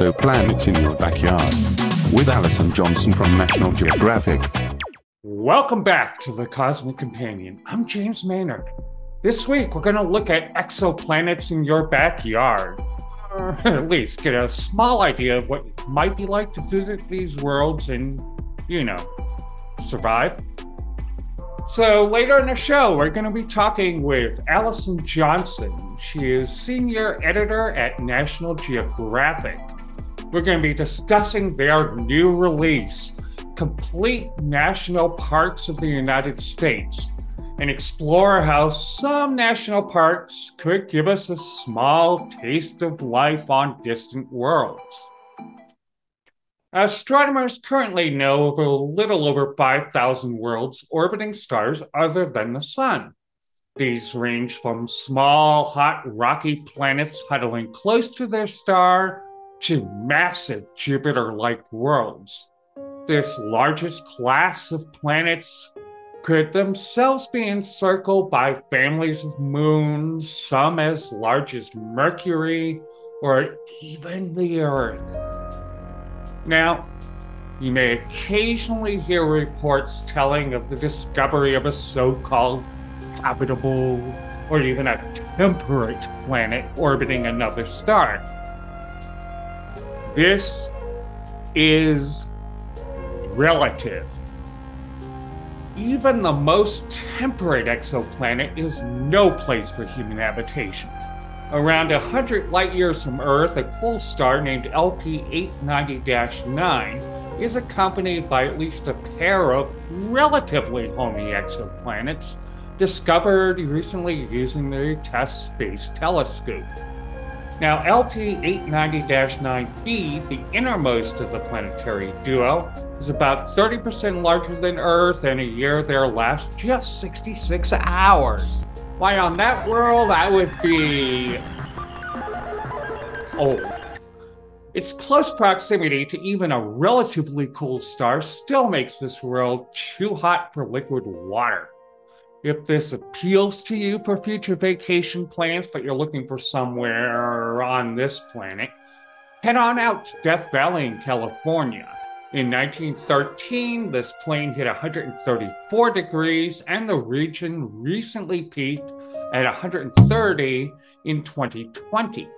exoplanets in your backyard with Allyson Johnson from National Geographic. Welcome back to The Cosmic Companion. I'm James Maynard. This week, we're going to look at exoplanets in your backyard, or at least get a small idea of what it might be like to visit these worlds and, you know, survive. So later in the show, we're going to be talking with Allyson Johnson. She is senior editor at National Geographic. We're going to be discussing their new release, Complete National Parks of the United States, and explore how some national parks could give us a small taste of life on distant worlds. Astronomers currently know of a little over 5,000 worlds orbiting stars other than the Sun. These range from small, hot, rocky planets huddling close to their star to massive Jupiter-like worlds. This largest class of planets could themselves be encircled by families of moons, some as large as Mercury or even the Earth. Now, you may occasionally hear reports telling of the discovery of a so-called habitable or even a temperate planet orbiting another star. This is relative. Even the most temperate exoplanet is no place for human habitation. Around 100 light-years from Earth, a cool star named LP 890-9 is accompanied by at least a pair of relatively homey exoplanets discovered recently using the TESS space telescope. Now, LP 890-9b, the innermost of the planetary duo, is about 30% larger than Earth, and a year there lasts just 66 hours. Why, on that world, I would be old. Its close proximity to even a relatively cool star still makes this world too hot for liquid water. If this appeals to you for future vacation plans, but you're looking for somewhere on this planet, head on out to Death Valley in California. In 1913, this plane hit 134 degrees, and the region recently peaked at 130 in 2020.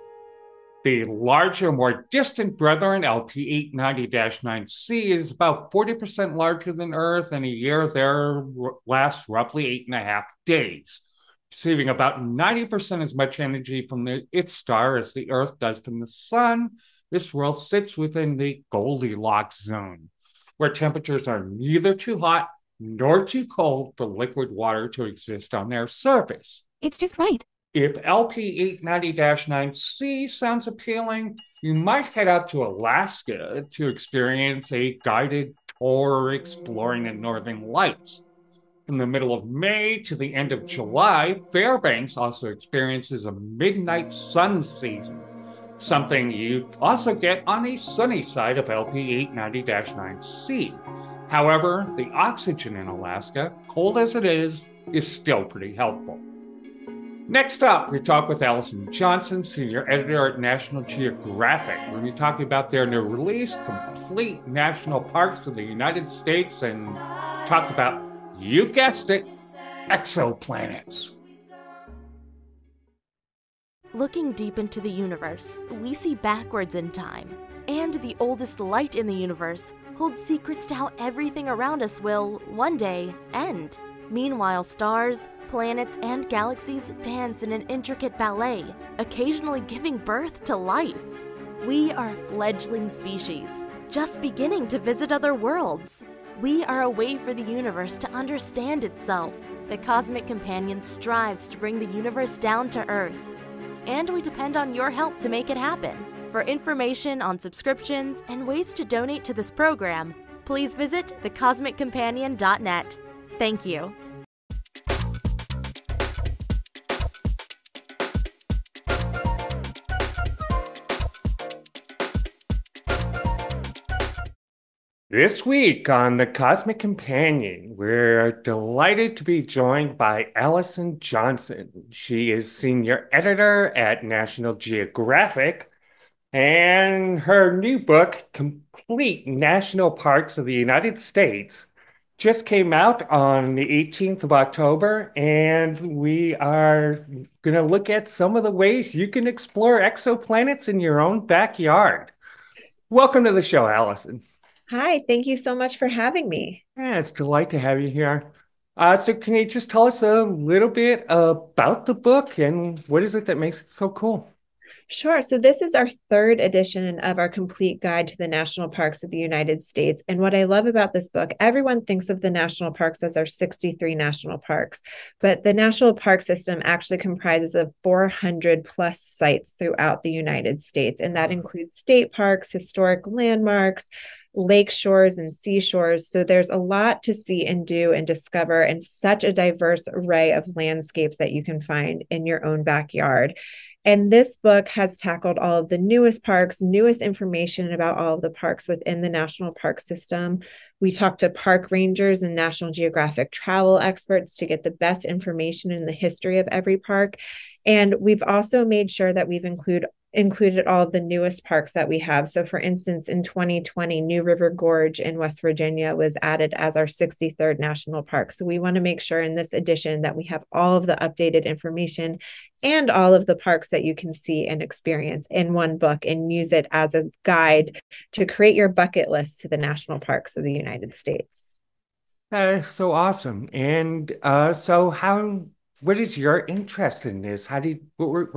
The larger, more distant brethren, LP 890-9C, is about 40% larger than Earth, and a year there lasts roughly 8.5 days, receiving about 90% as much energy from its star as the Earth does from the Sun. This world sits within the Goldilocks zone, where temperatures are neither too hot nor too cold for liquid water to exist on their surface. It's just right. If LP 890-9C sounds appealing, you might head out to Alaska to experience a guided tour exploring the Northern Lights. From the middle of May to the end of July, Fairbanks also experiences a midnight sun season, something you also get on the sunny side of LP 890-9C. However, the oxygen in Alaska, cold as it is still pretty helpful. Next up, we talk with Allyson Johnson, senior editor at National Geographic. We're going to be talking about their new release, Complete National Parks of the United States, and talk about, you guessed it, exoplanets. Looking deep into the universe, we see backwards in time. And the oldest light in the universe holds secrets to how everything around us will, one day, end. Meanwhile, stars, planets, and galaxies dance in an intricate ballet, occasionally giving birth to life. We are a fledgling species, just beginning to visit other worlds. We are a way for the universe to understand itself. The Cosmic Companion strives to bring the universe down to Earth, and we depend on your help to make it happen. For information on subscriptions and ways to donate to this program, please visit thecosmiccompanion.net. Thank you. This week on The Cosmic Companion, we're delighted to be joined by Allyson Johnson. She is senior editor at National Geographic, And her new book, Complete National Parks of the United States, just came out on the 18th of October, and we are going to look at some of the ways you can explore exoplanets in your own backyard. Welcome to the show, Allyson. Hi, thank you so much for having me. Yeah, it's a delight to have you here. So can you just tell us a little bit about the book and what is it that makes it so cool? Sure. So this is our third edition of our complete guide to the national parks of the United States. And what I love about this book, everyone thinks of the national parks as our 63 national parks, but the national park system actually comprises of 400 plus sites throughout the United States. And that includes state parks, historic landmarks, lake shores and seashores. So there's a lot to see and do and discover, and such a diverse array of landscapes that you can find in your own backyard. And this book has tackled all of the newest parks, newest information about all of the parks within the national park system. We talk to park rangers and National Geographic travel experts to get the best information in the history of every park. And we've also made sure that we've included all of the newest parks that we have. So for instance, in 2020, New River Gorge in West Virginia was added as our 63rd national park. So we want to make sure in this edition that we have all of the updated information and all of the parks that you can see and experience in one book and use it as a guide to create your bucket list to the national parks of the United States. That is so awesome. And what is your interest in this? What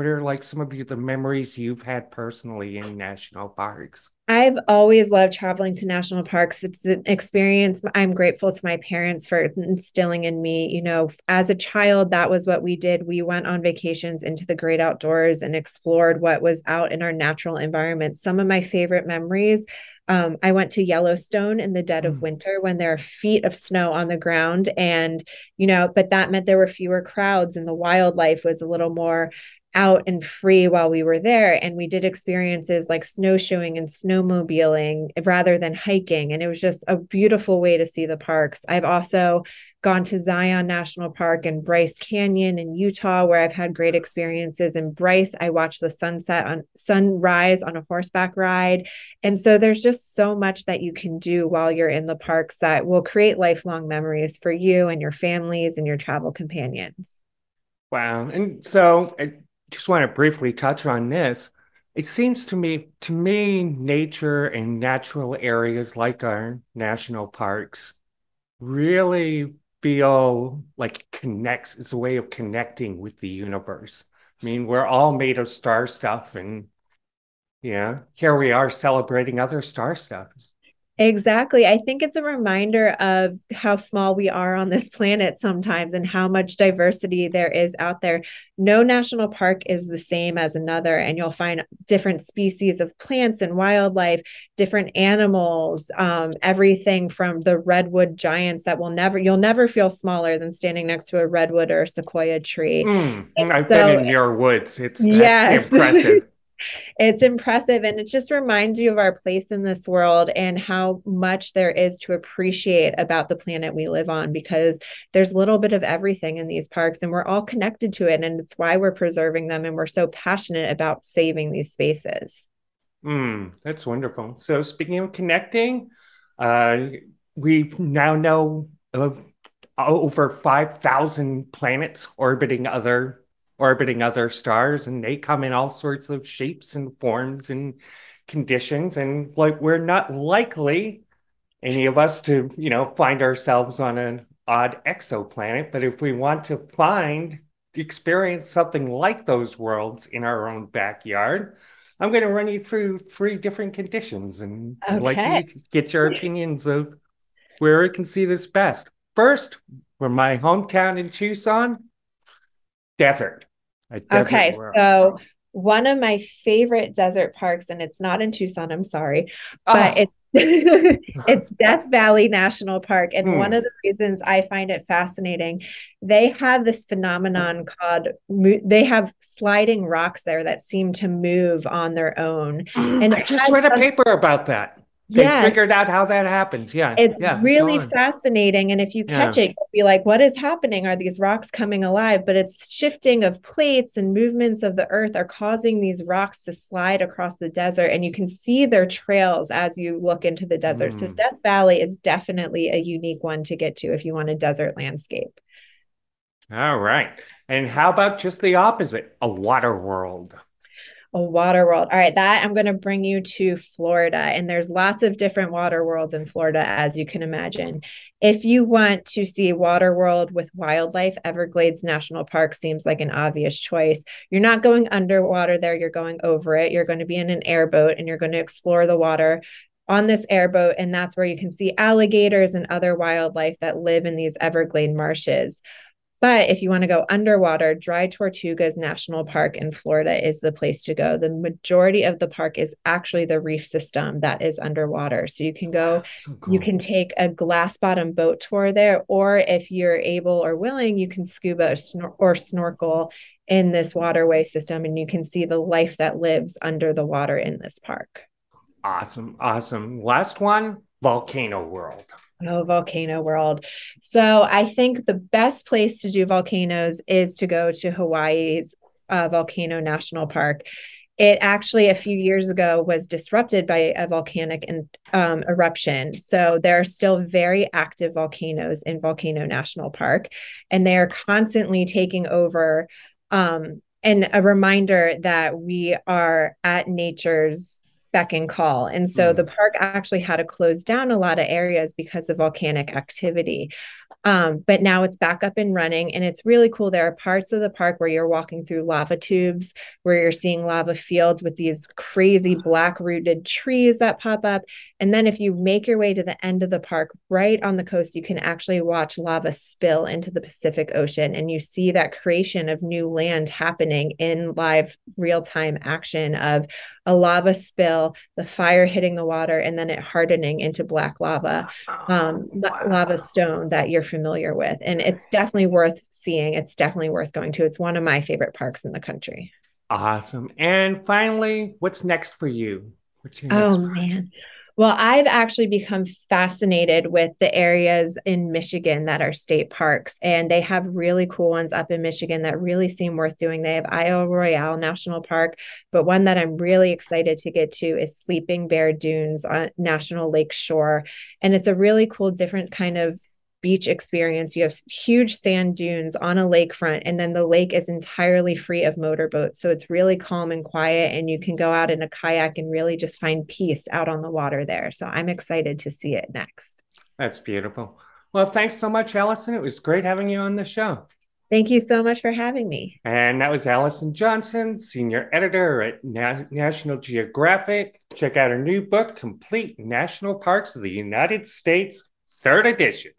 are like some of the memories you've had personally in national parks? I've always loved traveling to national parks. It's an experience. I'm grateful to my parents for instilling in me, as a child, that was what we did. We went on vacations into the great outdoors and explored what was out in our natural environment. Some of my favorite memories, I went to Yellowstone in the dead of winter when there are feet of snow on the ground. And, but that meant there were fewer crowds and the wildlife was a little more out and free while we were there. And we did experiences like snowshoeing and snowmobiling rather than hiking. And it was just a beautiful way to see the parks. I've also gone to Zion National Park and Bryce Canyon in Utah, where I've had great experiences. In Bryce, I watched the sunrise on a horseback ride. And so there's just so much that you can do while you're in the parks that will create lifelong memories for you and your families and your travel companions. Wow. And so I just want to briefly touch on this. It seems to me, nature and natural areas like our national parks really feel like it's a way of connecting with the universe. I mean, we're all made of star stuff, and here we are celebrating other star stuff. Exactly. I think it's a reminder of how small we are on this planet sometimes and how much diversity there is out there. No national park is the same as another, and you'll find different species of plants and wildlife, different animals, everything from the redwood giants that you'll never feel smaller than standing next to a redwood or a sequoia tree. I've been in your woods. That's impressive. It's impressive. And it just reminds you of our place in this world and how much there is to appreciate about the planet we live on, because there's a little bit of everything in these parks and we're all connected to it. And it's why we're preserving them. And we're so passionate about saving these spaces. That's wonderful. So speaking of connecting, we now know of over 5,000 planets orbiting other stars, and they come in all sorts of shapes and forms and conditions. And like, we're not likely, any of us, to, find ourselves on an odd exoplanet. But if we want to experience something like those worlds in our own backyard, I'm going to run you through three different conditions and like you get your opinions of where we can see this best. First, from my hometown in Tucson, desert. Okay, so one of my favorite desert parks, and it's not in Tucson, I'm sorry, but it's Death Valley National Park. And one of the reasons I find it fascinating, they have this phenomenon called, they have sliding rocks there that seem to move on their own. And I just read a paper about that. They figured out how that happens. Yeah. It's really fascinating. And if you catch it, you'll be like, what is happening? Are these rocks coming alive? But it's shifting of plates and movements of the earth are causing these rocks to slide across the desert. And you can see their trails as you look into the desert. So Death Valley is definitely a unique one to get to if you want a desert landscape. All right. And how about just the opposite? A water world. A water world. All right. That I'm going to bring you to Florida. And there's lots of different water worlds in Florida, as you can imagine. If you want to see a water world with wildlife, Everglades National Park seems like an obvious choice. You're not going underwater there. You're going over it. You're going to be in an airboat and you're going to explore the water on this airboat. And that's where you can see alligators and other wildlife that live in these Everglade marshes. But if you want to go underwater, Dry Tortugas National Park in Florida is the place to go. The majority of the park is actually the reef system that is underwater. So you can go, you can take a glass bottom boat tour there, or if you're able or willing, you can scuba or snorkel in this waterway system, and you can see the life that lives under the water in this park. Awesome. Awesome. Last one, Volcano World. Oh, Volcano World. So I think the best place to do volcanoes is to go to Hawaii's Volcano National Park. It actually, a few years ago, was disrupted by a volcanic eruption. So there are still very active volcanoes in Volcano National Park, and they are constantly taking over. And a reminder that we are at nature's beck and call. And so the park actually had to close down a lot of areas because of volcanic activity. But now it's back up and running, and it's really cool. There are parts of the park where you're walking through lava tubes, where you're seeing lava fields with these crazy black rooted trees that pop up. And then if you make your way to the end of the park, right on the coast, you can actually watch lava spill into the Pacific Ocean. And you see that creation of new land happening in live real-time action of a lava spill, the fire hitting the water, and then it hardening into black lava, lava stone that you're familiar with. And it's definitely worth seeing. It's definitely worth going to. It's one of my favorite parks in the country. Awesome. And finally, what's next for you? What's your next project? Man. Well, I've actually become fascinated with the areas in Michigan that are state parks, and they have really cool ones up in Michigan that really seem worth doing. They have Isle Royale National Park, but one that I'm really excited to get to is Sleeping Bear Dunes on National Lake Shore. And it's a really cool, different kind of beach experience. You have huge sand dunes on a lakefront, and then the lake is entirely free of motorboats. So it's really calm and quiet, and you can go out in a kayak and really just find peace out on the water there. So I'm excited to see it next. That's beautiful. Well, thanks so much, Allyson. It was great having you on the show. Thank you so much for having me. And that was Allyson Johnson, senior editor at National Geographic. Check out her new book, Complete National Parks of the United States, 3rd edition.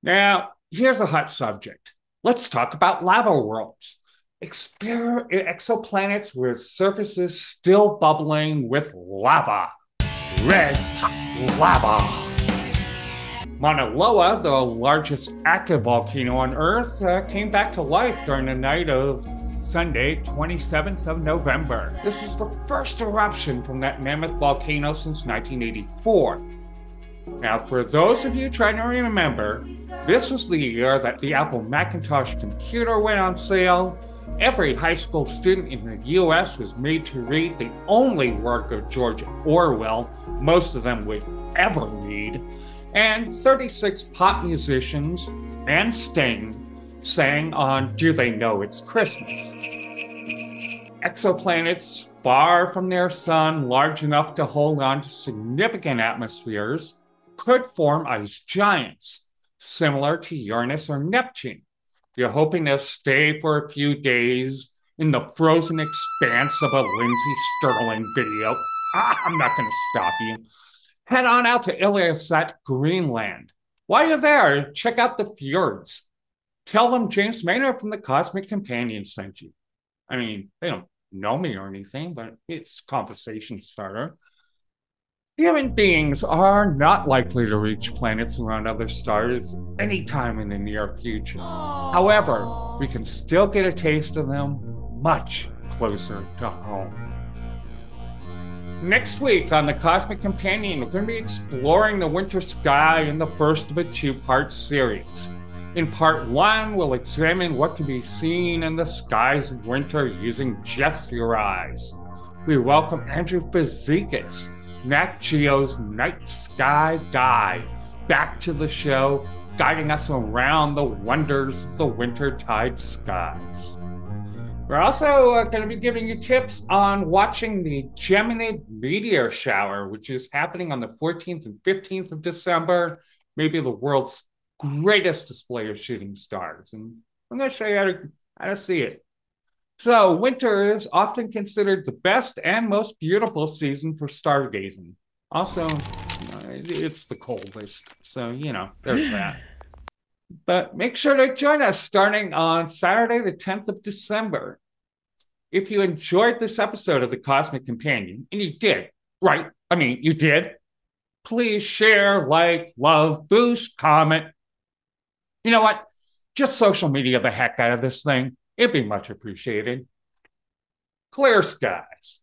Now, here's a hot subject. Let's talk about lava worlds. Explore exoplanets where surfaces still bubbling with lava. Red lava. Mauna Loa, the largest active volcano on Earth, came back to life during the night of Sunday, 27th of November. This was the first eruption from that mammoth volcano since 1984. Now, for those of you trying to remember, this was the year that the Apple Macintosh computer went on sale. Every high school student in the U.S. was made to read the only work of George Orwell most of them would ever read. And 36 pop musicians and Sting sang on Do They Know It's Christmas? Exoplanets far from their sun, large enough to hold on to significant atmospheres, could form ice giants, similar to Uranus or Neptune. You're hoping to stay for a few days in the frozen expanse of a Lindsey Sterling video. I'm not going to stop you. Head on out to Ilulissat, Greenland. While you're there, check out the fjords. Tell them James Maynard from The Cosmic Companion sent you. I mean, they don't know me or anything, but it's a conversation starter. Human beings are not likely to reach planets around other stars anytime in the near future. However, we can still get a taste of them much closer to home. Next week on The Cosmic Companion, we're going to be exploring the winter sky in the first of a two-part series. In part one, we'll examine what can be seen in the skies of winter using just your eyes. We welcome Andrew Fazekas, Nat Geo's Night Sky Guide, back to the show, guiding us around the wonders of the wintertide skies. We're also going to be giving you tips on watching the Geminid meteor shower, which is happening on the 14th and 15th of December, maybe the world's greatest display of shooting stars. And I'm going to show you how to see it. So winter is often considered the best and most beautiful season for stargazing. Also, it's the coldest. So, you know, there's that. But make sure to join us starting on Saturday, the 10th of December. If you enjoyed this episode of The Cosmic Companion, and you did, right? I mean, you did. Please share, like, love, boost, comment. You know what? Just social media the heck out of this thing. It'd be much appreciated. Clear skies.